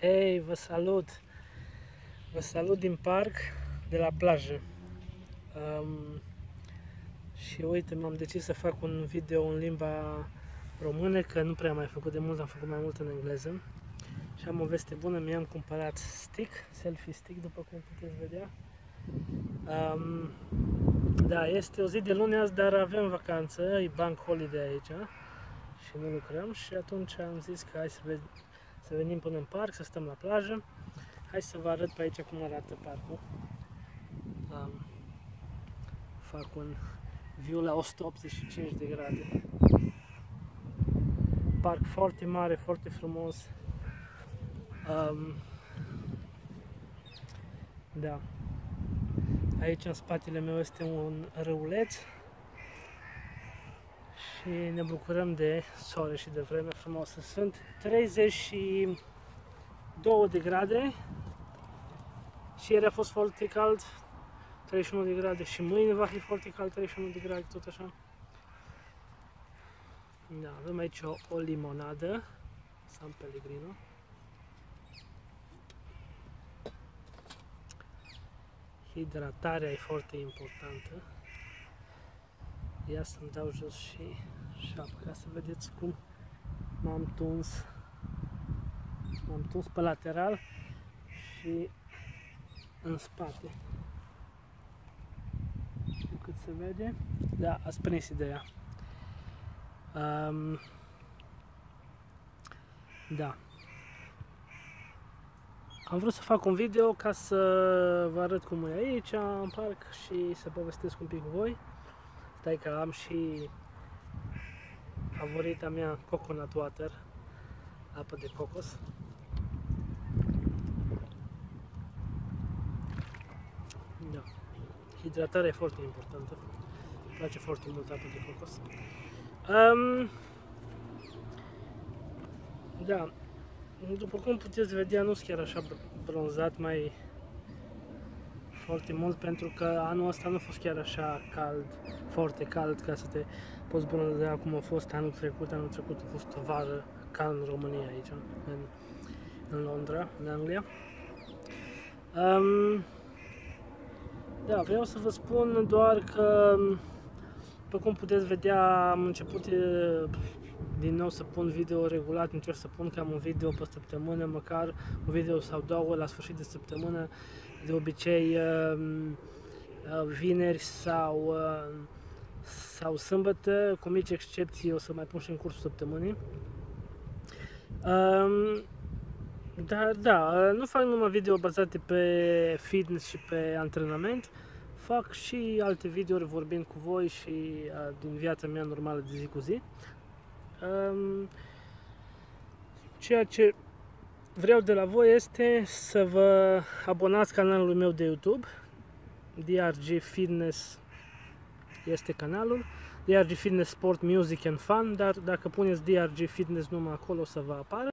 Hei, vă salut! Vă salut din parc, de la plajă. Și uite, m-am decis să fac un video în limba română, că nu prea am mai făcut de mult, am făcut mai mult în engleză. Și am o veste bună, mi-am cumpărat stick, selfie stick, după cum puteți vedea. Da, este o zi de luni azi, dar avem vacanță, e bank holiday aici și nu lucrăm și atunci am zis că hai să venim până în parc, să stăm la plajă. Hai să vă arăt pe aici cum arată parcul. Fac un view la 185 de grade. Parc foarte mare, foarte frumos. Da. Aici în spatele meu este un râuleț și ne bucurăm de soare și de vreme frumoasă. Sunt 32 de grade și ieri a fost foarte cald, 31 de grade și mâine va fi foarte cald, 31 de grade, tot așa. Da, avem aici o limonadă, San Pellegrino. Hidratarea e foarte importantă. Ia să-mi dau jos și șapca, ca să vedeți cum m-am tuns. M-am tuns pe lateral și în spate. Nu cât se vede. Da, ați prins ideea. Da. Am vrut să fac un video ca să vă arăt cum e aici, în parc, și să povestesc un pic cu voi. Stai că am și favorita mea, coconut water, apă de cocos. Da. Hidratarea e foarte importantă. Îmi place foarte mult apă de cocos. Da. După cum puteți vedea, nu sunt chiar așa bronzat mai foarte mult, pentru că anul ăsta nu a fost chiar așa cald, foarte cald, ca să te poți bronza cum a fost anul trecut. Anul trecut a fost o vară cald în România aici, în Londra, în Anglia. Da, vreau să vă spun doar că, după cum puteți vedea, am început din nou să pun video regulat, încerc să pun cam un video pe săptămână, măcar un video sau două la sfârșit de săptămână, de obicei vineri sau sâmbătă, cu mici excepții o să mai pun și în cursul săptămânii. Dar da, nu fac numai video bazate pe fitness și pe antrenament, fac și alte videouri vorbind cu voi și din viața mea normală de zi cu zi. Ceea ce vreau de la voi este să vă abonați canalului meu de YouTube. DRG Fitness este canalul. DRG Fitness Sport, Music and Fun, dar dacă puneți DRG Fitness numai acolo o să vă apară.